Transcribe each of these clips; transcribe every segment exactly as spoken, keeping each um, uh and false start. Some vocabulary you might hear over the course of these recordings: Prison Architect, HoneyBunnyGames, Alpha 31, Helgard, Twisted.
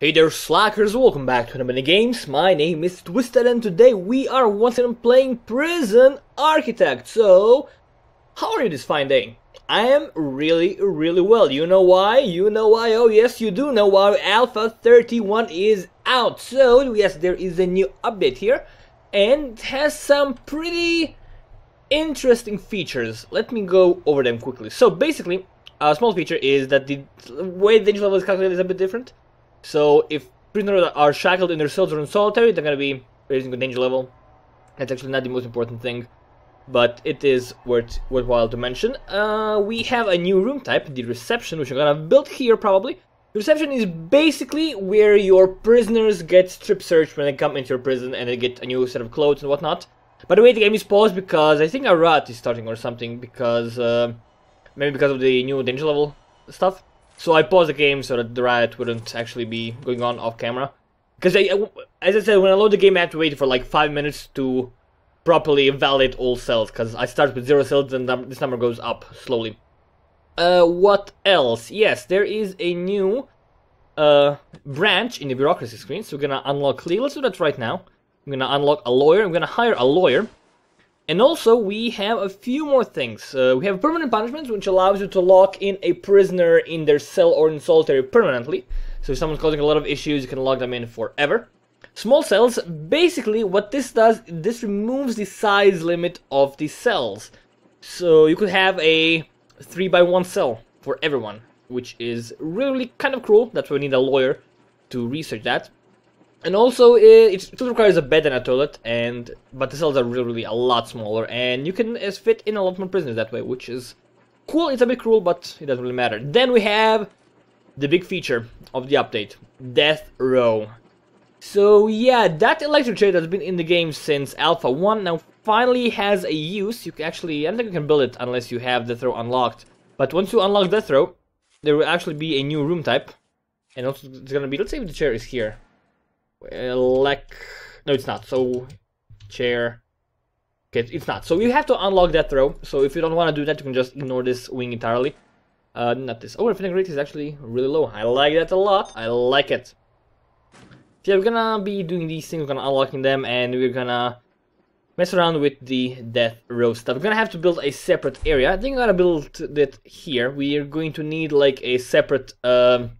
Hey there slackers, welcome back to HoneyBunnyGames. My name is Twisted and today we are once again playing Prison Architect. So, how are you this fine day? I am really, really well. You know why? You know why? Oh yes, you do know why. Alpha thirty-one is out. So, yes, there is a new update here and it has some pretty interesting features. Let me go over them quickly. So, basically, a small feature is that the way the danger level is calculated is a bit different. So if prisoners are shackled in their cells or in solitary, they're going to be raising a danger level. That's actually not the most important thing, but it is worth worthwhile to mention. Uh, we have a new room type, the reception, which I'm going to build here probably. The reception is basically where your prisoners get strip searched when they come into your prison and they get a new set of clothes and whatnot. By the way, the game is paused because I think a rut is starting or something, because uh, maybe because of the new danger level stuff. So I paused the game so that the riot wouldn't actually be going on off camera. Because I, I, as I said, when I load the game I have to wait for like five minutes to properly validate all cells. Because I start with zero cells and this number goes up slowly. Uh, what else? Yes, there is a new uh, branch in the bureaucracy screen. So we're going to unlock legal. Let's do that right now. I'm going to unlock a lawyer. I'm going to hire a lawyer. And also, we have a few more things. Uh, we have permanent punishments, which allows you to lock in a prisoner in their cell or in solitary permanently. So if someone's causing a lot of issues, you can lock them in forever. Small cells, basically what this does, this removes the size limit of the cells. So you could have a three by one cell for everyone, which is really kind of cruel. That's why we need a lawyer to research that. And also, it still requires a bed and a toilet, and but the cells are really, really a lot smaller, and you can fit in a lot more prisoners that way, which is cool. It's a bit cruel, but it doesn't really matter. Then we have the big feature of the update, Death Row. So yeah, that electric chair that's been in the game since Alpha one now finally has a use. You can actually, I don't think you can build it unless you have Death Row unlocked. But once you unlock Death Row, there will actually be a new room type, and also it's gonna be, let's say the chair is here. Elect... No, it's not. So, chair... Okay, it's not. So you have to unlock Death Row. So if you don't want to do that, you can just ignore this wing entirely. Uh, not this. Oh, our infinite rate is actually really low. I like that a lot. I like it. So yeah, we're gonna be doing these things. We're gonna unlocking them. And we're gonna mess around with the Death Row stuff. We're gonna have to build a separate area. I think I'm gonna build it here. We're going to need, like, a separate... Um,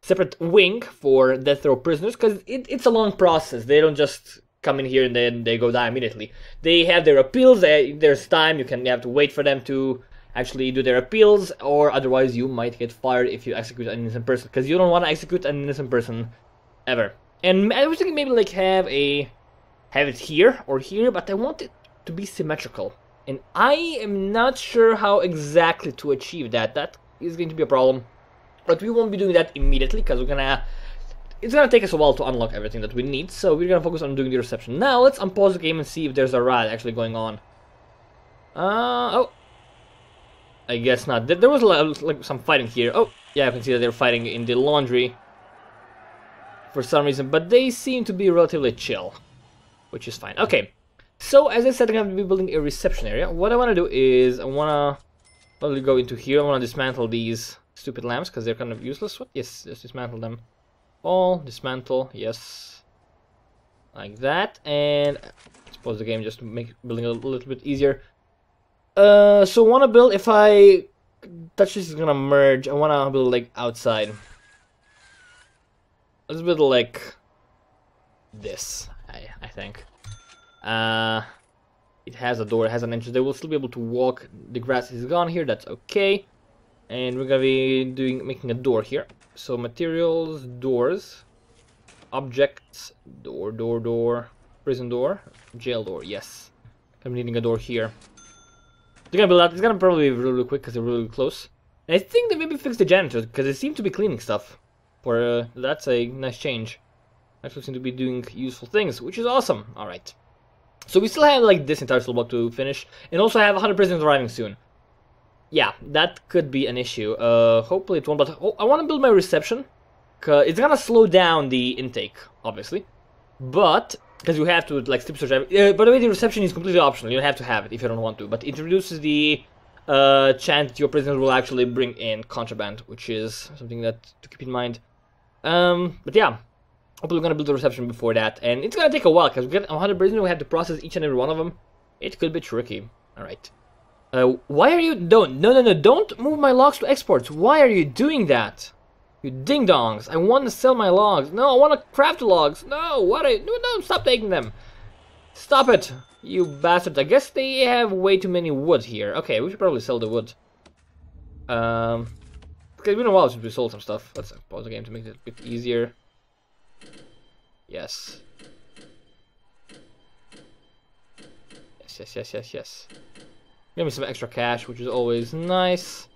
separate wing for death row prisoners, because it, it's a long process. They don't just come in here and then they go die immediately. They have their appeals. They, there's time. You can you have to wait for them to actually do their appeals, or otherwise you might get fired if you execute an innocent person, because you don't want to execute an innocent person ever. And I was thinking maybe like have a have it here or here, but I want it to be symmetrical, and I am not sure how exactly to achieve that. That is going to be a problem. But we won't be doing that immediately, because we're gonna... It's gonna take us a while to unlock everything that we need, so we're gonna focus on doing the reception. Now, let's unpause the game and see if there's a riot actually going on. Uh, oh. I guess not. There was, like, some fighting here. Oh, yeah, I can see that they're fighting in the laundry for some reason, but they seem to be relatively chill, which is fine. Okay, so, as I said, I'm gonna be building a reception area. What I wanna do is, I wanna probably go into here. I wanna dismantle these... stupid lamps, because they're kind of useless. What? Yes, just dismantle them. All, dismantle, yes. Like that, and let's pause the game just to make building a little bit easier. Uh, so wanna build, if I touch this, it's gonna merge. I wanna build like outside. Let's build like this, I, I think. Uh, it has a door, it has an entrance. They will still be able to walk. The grass is gone here, that's okay. And we're gonna be doing making a door here. So materials, doors, objects, door, door, door, prison door, jail door. Yes, I'm needing a door here. They're gonna build out. It's gonna probably be really quick because they're really close. And I think they maybe fixed the janitors because they seem to be cleaning stuff. For uh, that's a nice change. Actually, seem to be doing useful things, which is awesome. All right. So we still have like this entire cell block to finish, and also have one hundred prisoners arriving soon. Yeah, that could be an issue. Uh, hopefully it won't, but oh, I want to build my reception. Cause it's gonna slow down the intake, obviously. But, because you have to, like, strip search everything. Uh, by the way, the reception is completely optional. You don't have to have it if you don't want to. But it reduces the uh, chance your prisoners will actually bring in contraband, which is something that to keep in mind. Um, but yeah, hopefully we're gonna build the reception before that, and it's gonna take a while because we got one hundred prisoners. We have to process each and every one of them. It could be tricky. All right. Uh, why are you don't no no no don't move my logs to exports? Why are you doing that? You ding dongs! I want to sell my logs. No, I want to craft logs. No, what? Are you, no, no, stop taking them. Stop it, you bastards! I guess they have way too many wood here. Okay, we should probably sell the wood. Um, because we don't want to sold some stuff. Let's pause the game to make it a bit easier. Yes. Yes, yes, yes, yes, yes. Give me some extra cash, which is always nice.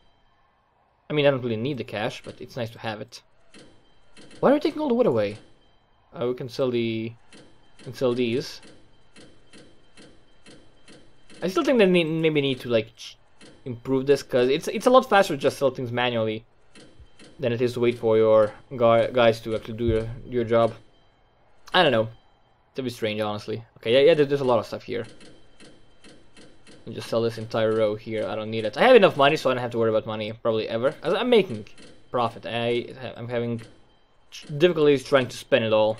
I mean, I don't really need the cash, but it's nice to have it. Why are we taking all the wood away? Uh, we can sell the, we can sell these. I still think they need, maybe need to like improve this, because it's it's a lot faster to just sell things manually than it is to wait for your guys to actually do your do your job. I don't know. It's a bit strange, honestly. Okay, yeah, yeah, there's a lot of stuff here. And just sell this entire row here. I don't need it. I have enough money, so I don't have to worry about money probably ever. I'm making profit. I I'm having difficulties trying to spend it all.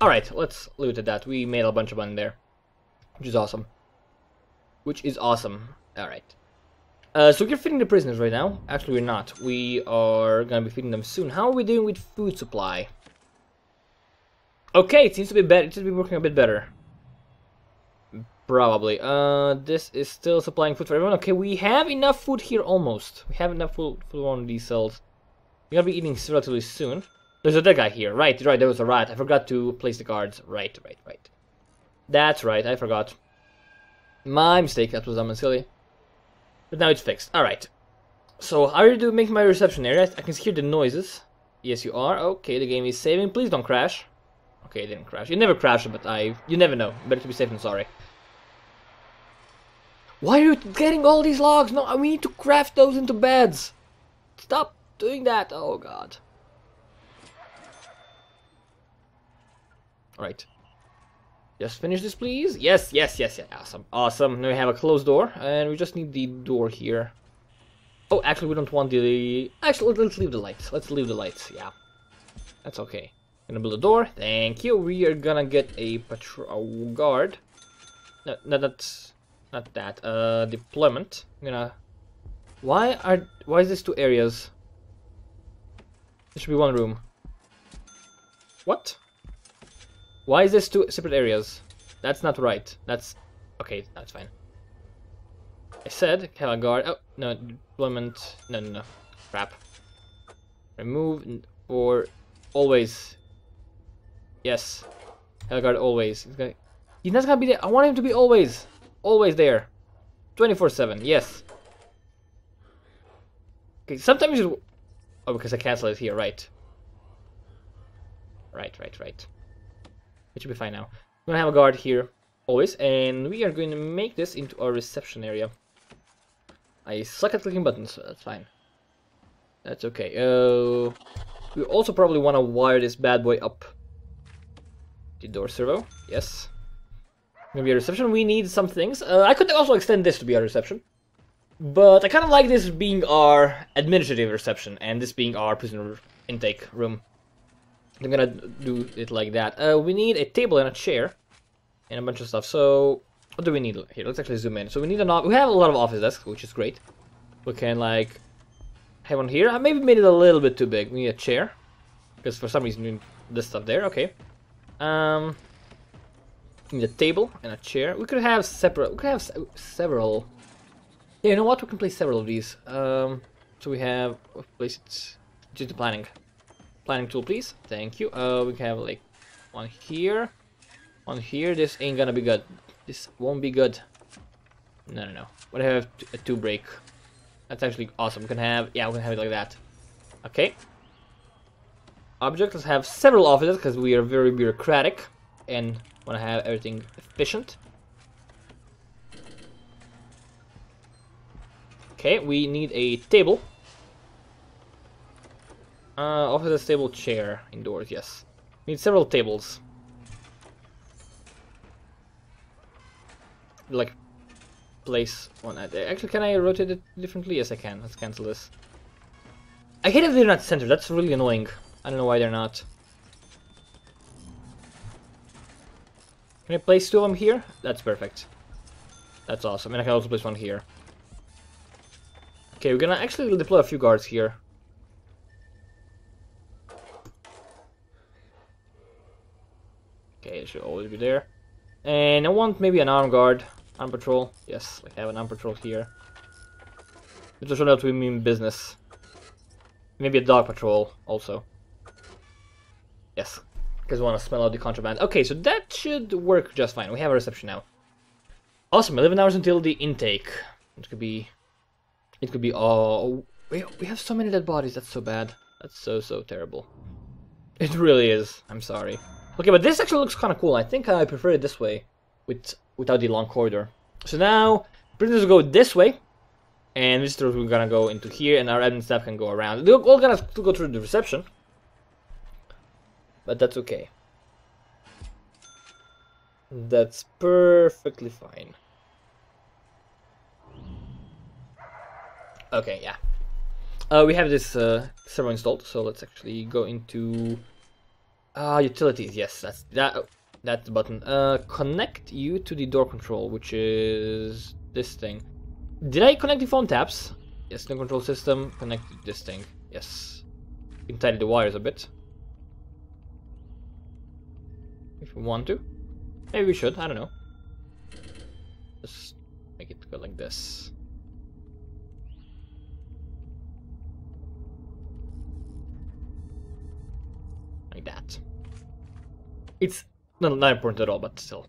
All right, let's leave it at that. We made a bunch of money there, which is awesome. Which is awesome. All right. Uh, so we're feeding the prisoners right now. Actually, we're not. We are gonna be feeding them soon. How are we doing with food supply? Okay, it seems to be better. It seems to be working a bit better. Probably. Uh, this is still supplying food for everyone. Okay, we have enough food here almost. We have enough food for one of these cells. We're gonna be eating relatively soon. There's a dead guy here. Right, right, there was a rat. I forgot to place the guards. Right, right, right. That's right, I forgot. My mistake, that was dumb and silly. But now it's fixed. Alright. So, how are you doing making my reception area? I can hear the noises. Yes, you are. Okay, the game is saving. Please don't crash. Okay, it didn't crash. It never crashed, but I... You never know. Better to be safe than sorry. Why are you getting all these logs? No, we need to craft those into beds. Stop doing that. Oh, God. Alright. Just finish this, please. Yes, yes, yes, yes. Awesome. Awesome. Now we have a closed door, and we just need the door here. Oh, actually, we don't want the... Actually, let's leave the lights. Let's leave the lights. Yeah. That's okay. Gonna build a door. Thank you. We are gonna get a patrol guard. No, no, that's not that. Uh, deployment. I'm gonna. Why are? Why is this two areas? There should be one room. What? Why is this two separate areas? That's not right. That's okay. That's fine. I said have a guard. Oh no, deployment. No, no, no. Crap. Remove or always. Yes, Helgard always. He's, gonna... He's not gonna be there. I want him to be always, always there, twenty-four seven. Yes. Okay. Sometimes you. Should... Oh, because I cancel it here. Right. Right. Right. Right. It should be fine now. We're gonna have a guard here always, and we are going to make this into our reception area. I suck at clicking buttons. So that's fine. That's okay. Oh, uh, we also probably want to wire this bad boy up. The door servo, yes. Maybe a reception. We need some things. Uh, I could also extend this to be our reception, but I kind of like this being our administrative reception and this being our prisoner intake room. I'm gonna do it like that. Uh, we need a table and a chair and a bunch of stuff. So what do we need here? Let's actually zoom in. So we need an office. We have a lot of office desks, which is great. We can like have one here. I maybe made it a little bit too big. We need a chair because for some reason we need this stuff there. Okay. Um, need a table and a chair. We could have separate. We could have se several. Yeah, you know what? We can place several of these. Um, so we have we'll place it. Just the planning, planning tool, please. Thank you. Uh, we can have like one here, one here. This ain't gonna be good. This won't be good. No, no, no. What have a two break? That's actually awesome. We can have yeah, we can have it like that. Okay. Object. Let's have several offices because we are very bureaucratic and want to have everything efficient. Okay, we need a table. Uh, office table, chair, indoors. Yes, we need several tables. Like place one at. Actually, can I rotate it differently? Yes, I can. Let's cancel this. I hate if they're not centered. That's really annoying. I don't know why they're not. Can I place two of them here? That's perfect. That's awesome. And I can also place one here. Okay, we're gonna actually deploy a few guards here. Okay, it should always be there. And I want maybe an armed guard. Armed patrol. Yes, I have an armed patrol here. Which is what we mean business. Maybe a dog patrol also. Yes, because we want to smell out the contraband. Okay, so that should work just fine. We have a reception now. Awesome, eleven hours until the intake. It could be... It could be... Oh, we, we have so many dead bodies. That's so bad. That's so, so terrible. It really is. I'm sorry. Okay, but this actually looks kind of cool. I think I prefer it this way, with without the long corridor. So now, prisoners will go this way, and visitors are gonna go into here, and our admin staff can go around. They're all gonna go through the reception, but that's okay. That's perfectly fine. Okay, yeah. Uh, we have this uh, server installed, so let's actually go into... Ah, uh, utilities. Yes, that's that. That's the button. Uh, connect you to the door control, which is this thing. Did I connect the phone taps? Yes, the control system. Connect this thing. Yes. You can tidy the wires a bit if we want to. Maybe we should. I don't know. Just make it go like this. Like that. It's not, not important at all, but still.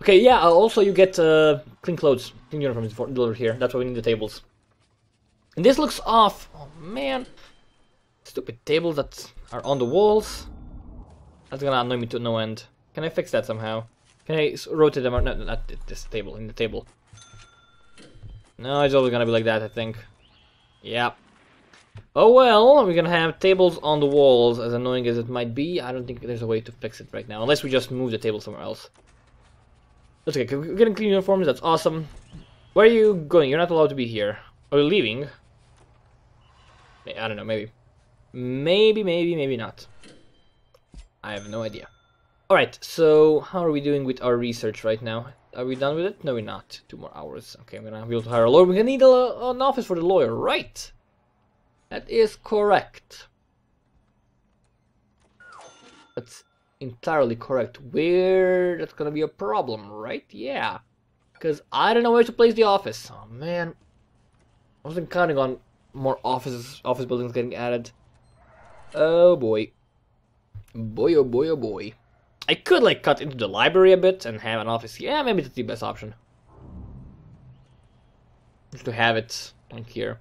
Okay, yeah, also you get uh, clean clothes, clean uniforms delivered here. That's why we need the tables. And this looks off. Oh, man. Stupid tables that are on the walls. That's gonna annoy me to no end. Can I fix that somehow? Can I rotate them? Or no, not this table, in the table. No, it's always gonna be like that, I think. Yeah. Oh well, we're gonna have tables on the walls, as annoying as it might be. I don't think there's a way to fix it right now, unless we just move the table somewhere else. That's okay, we're getting clean uniforms, that's awesome. Where are you going? You're not allowed to be here. Are you leaving? I don't know, maybe. Maybe, maybe, maybe not. I have no idea. Alright, so how are we doing with our research right now? Are we done with it? No, we're not. Two more hours. Okay, I'm gonna be able to hire a lawyer. We're gonna need a, an office for the lawyer, right? That is correct. That's entirely correct. Where... That's gonna be a problem, right? Yeah. Because I don't know where to place the office. Oh, man. I wasn't counting on more offices, office buildings getting added. Oh, boy. Boy, oh, boy, oh, boy. I could, like, cut into the library a bit and have an office. Yeah, maybe that's the best option. Just to have it, like, here.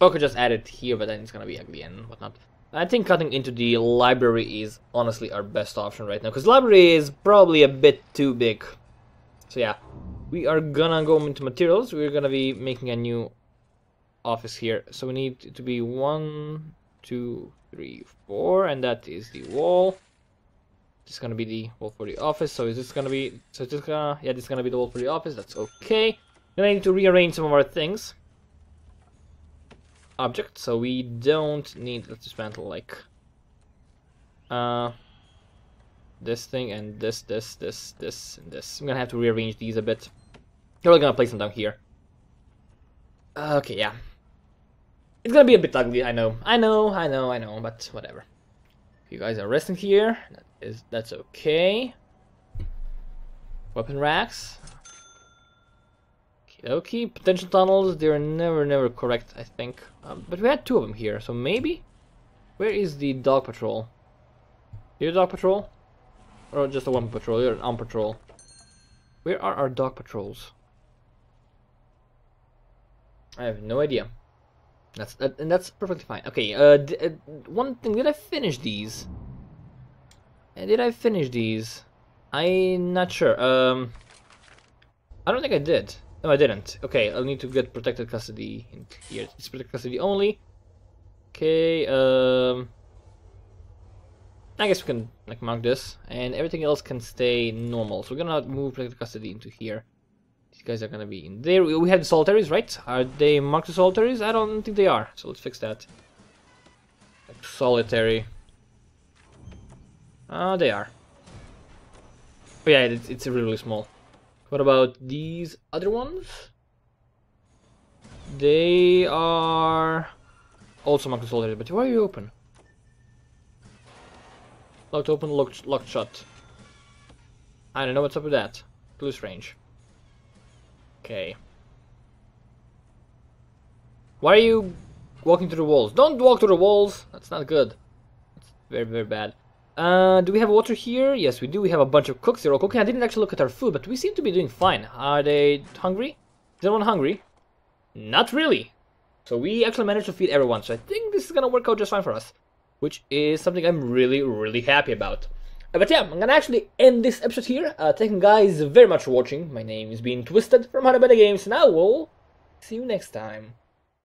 Or I could just add it here, but then it's gonna be ugly and whatnot. I think cutting into the library is honestly our best option right now, because the library is probably a bit too big. So yeah, we are gonna go into materials. We're gonna be making a new office here. So we need to be one, two, three, four, and that is the wall. This is gonna be the wall for the office. So is this gonna be? So is this gonna? Yeah, this is gonna be the wall for the office. That's okay. Then I need to rearrange some of our things. Object, so we don't need, let's dismantle like uh this thing and this this this this and this. I'm gonna have to rearrange these a bit. We're really gonna place them down here. Okay, yeah, it's gonna be a bit ugly. I know, I know, I know, I know, but whatever. You guys are resting here. That is, that's okay. Weapon racks. Okay, potential tunnels, they're never, never correct, I think. Um, but we had two of them here, so maybe? Where is the dog patrol? You're a dog patrol? Or just a one patrol, you're an armed patrol. Where are our dog patrols? I have no idea. That's uh, and that's perfectly fine. Okay, uh, d uh, one thing, did I finish these? Uh, did I finish these? I'm not sure. Um, I don't think I did. No, I didn't. Okay, I'll need to get protected custody in here. It's protected custody only. Okay, um... I guess we can, like, mark this. And everything else can stay normal. So we're gonna move protected custody into here. These guys are gonna be in there. We had solitaries, right? Are they marked as solitaries? I don't think they are. So let's fix that. Like solitary. Ah, uh, they are. But yeah, it's, it's really, really small. What about these other ones? They are also marked as solitaries, but why are you open? Locked open, locked, locked shut. I don't know what's up with that. Close range. Okay. Why are you walking through the walls? Don't walk through the walls! That's not good. That's very, very bad. Uh, do we have water here? Yes, we do. We have a bunch of cooks. They're all cooking. I didn't actually look at our food, but we seem to be doing fine. Are they hungry? Is anyone hungry? Not really. So we actually managed to feed everyone. So I think this is gonna work out just fine for us, which is something I'm really, really happy about. But yeah, I'm gonna actually end this episode here. Uh, thank you guys very much for watching. My name is been Twisted from HoneyBunnyGames, and I will see you next time.